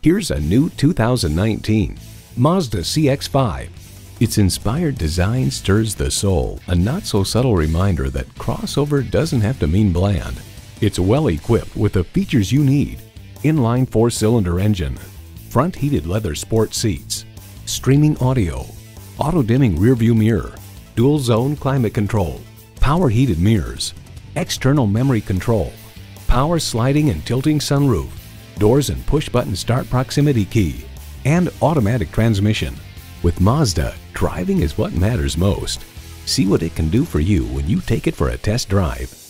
Here's a new 2019 Mazda CX-5. Its inspired design stirs the soul, a not-so-subtle reminder that crossover doesn't have to mean bland. It's well-equipped with the features you need: inline four-cylinder engine, front heated leather sport seats, streaming audio, auto-dimming rearview mirror, dual-zone climate control, power heated mirrors, external memory control, power sliding and tilting sunroof, doors and push-button start proximity key, and automatic transmission. With Mazda, driving is what matters most. See what it can do for you when you take it for a test drive.